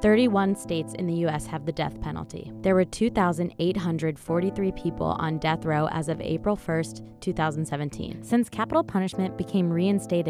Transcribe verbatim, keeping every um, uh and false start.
thirty-one states in the U S have the death penalty. There were two thousand eight hundred forty-three people on death row as of April first, two thousand seventeen. Since capital punishment became reinstated